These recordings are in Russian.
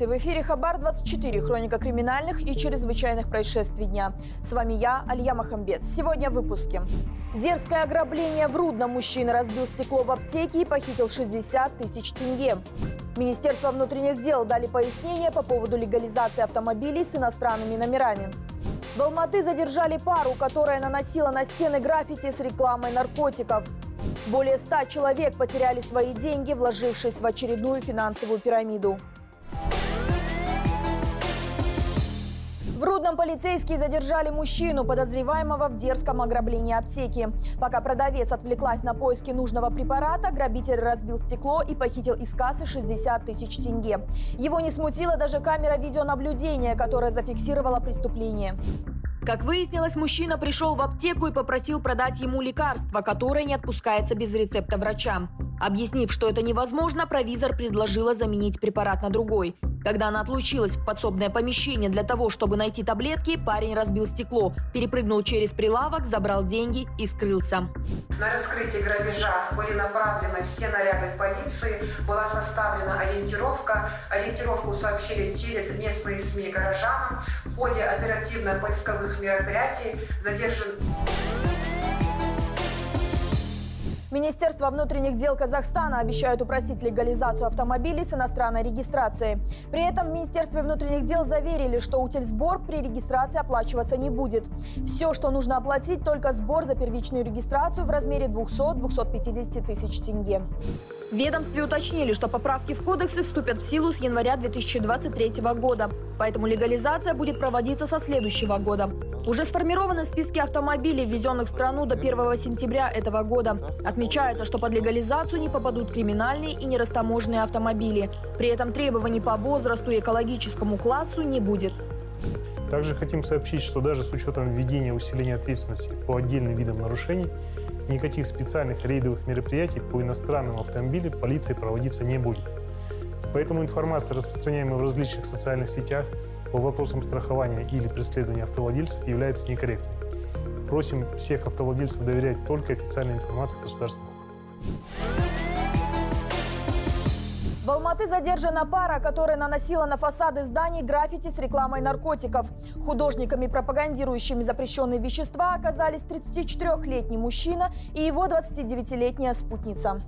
Здравствуйте! В эфире Хабар 24, хроника криминальных и чрезвычайных происшествий дня. С вами я, Алья Махамбет. Сегодня в выпуске. Дерзкое ограбление в Рудном. Мужчина разбил стекло в аптеке и похитил 60 тысяч тенге. Министерство внутренних дел дали пояснение по поводу легализации автомобилей с иностранными номерами. В Алматы задержали пару, которая наносила на стены граффити с рекламой наркотиков. Более 100 человек потеряли свои деньги, вложившись в очередную финансовую пирамиду. В Рудном полицейские задержали мужчину, подозреваемого в дерзком ограблении аптеки. Пока продавец отвлеклась на поиски нужного препарата, грабитель разбил стекло и похитил из кассы 60 тысяч тенге. Его не смутила даже камера видеонаблюдения, которая зафиксировала преступление. Как выяснилось, мужчина пришел в аптеку и попросил продать ему лекарство, которое не отпускается без рецепта врача. Объяснив, что это невозможно, провизор предложила заменить препарат на другой. Когда она отлучилась в подсобное помещение для того, чтобы найти таблетки, парень разбил стекло, перепрыгнул через прилавок, забрал деньги и скрылся. На раскрытие грабежа были направлены все наряды полиции, была составлена ориентировка. Ориентировку сообщили через местные СМИ горожанам. В ходе оперативно-поисковых мероприятий задержан... Министерство внутренних дел Казахстана обещает упростить легализацию автомобилей с иностранной регистрацией. При этом в Министерстве внутренних дел заверили, что утильсбор при регистрации оплачиваться не будет. Все, что нужно оплатить, только сбор за первичную регистрацию в размере 200-250 тысяч тенге. В ведомстве уточнили, что поправки в кодексы вступят в силу с января 2023 года. Поэтому легализация будет проводиться со следующего года. Уже сформированы списки автомобилей, ввезенных в страну до 1 сентября этого года. Отмечается, что под легализацию не попадут криминальные и нерастаможенные автомобили. При этом требований по возрасту и экологическому классу не будет. Также хотим сообщить, что даже с учетом введения усиления ответственности по отдельным видам нарушений, никаких специальных рейдовых мероприятий по иностранным автомобилям полиции проводиться не будет. Поэтому информация, распространяемая в различных социальных сетях по вопросам страхования или преследования автовладельцев, является некорректной. Просим всех автовладельцев доверять только официальной информации государства. В Алматы задержана пара, которая наносила на фасады зданий граффити с рекламой наркотиков. Художниками, пропагандирующими запрещенные вещества, оказались 34-летний мужчина и его 29-летняя спутница.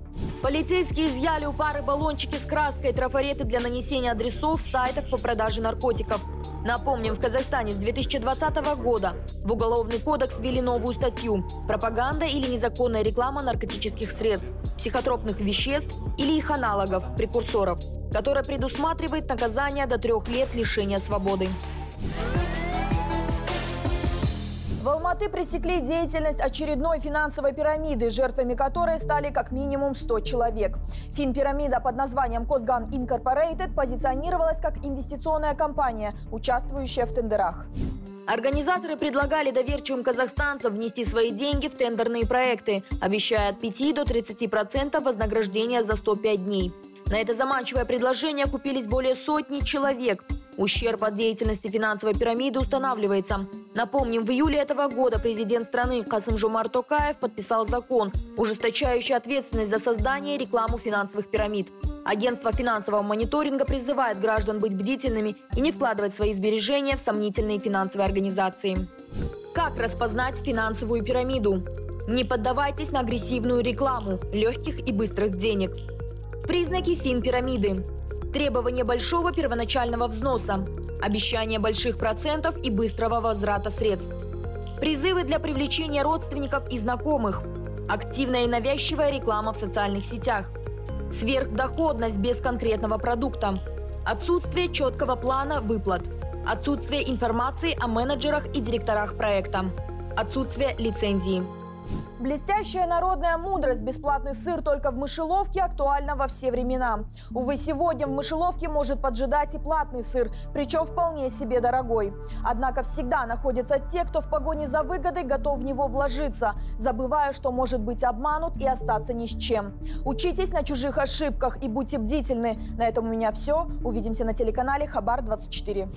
Полицейские изъяли у пары баллончики с краской и трафареты для нанесения адресов в сайтах по продаже наркотиков. Напомним, в Казахстане с 2020 года в Уголовный кодекс ввели новую статью «Пропаганда или незаконная реклама наркотических средств, психотропных веществ или их аналогов, прекурсоров», которая предусматривает наказание до 3 лет лишения свободы. В Алматы пресекли деятельность очередной финансовой пирамиды, жертвами которой стали как минимум 100 человек. Финпирамида под названием «Козган Инкорпорейтед» позиционировалась как инвестиционная компания, участвующая в тендерах. Организаторы предлагали доверчивым казахстанцам внести свои деньги в тендерные проекты, обещая от 5 до 30% вознаграждения за 105 дней. На это заманчивое предложение купились более сотни человек. Ущерб от деятельности финансовой пирамиды устанавливается. Напомним, в июле этого года президент страны Касым-Жомарт Токаев подписал закон, ужесточающий ответственность за создание и рекламу финансовых пирамид. Агентство финансового мониторинга призывает граждан быть бдительными и не вкладывать свои сбережения в сомнительные финансовые организации. Как распознать финансовую пирамиду? Не поддавайтесь на агрессивную рекламу легких и быстрых денег. Признаки финпирамиды. Требование большого первоначального взноса, обещание больших процентов и быстрого возврата средств, призывы для привлечения родственников и знакомых, активная и навязчивая реклама в социальных сетях, сверхдоходность без конкретного продукта, отсутствие четкого плана выплат, отсутствие информации о менеджерах и директорах проекта, отсутствие лицензии. Блестящая народная мудрость «Бесплатный сыр только в мышеловке» актуальна во все времена. Увы, сегодня в мышеловке может поджидать и платный сыр, причем вполне себе дорогой. Однако всегда находятся те, кто в погоне за выгодой готов в него вложиться, забывая, что может быть обманут и остаться ни с чем. Учитесь на чужих ошибках и будьте бдительны. На этом у меня все. Увидимся на телеканале Хабар 24.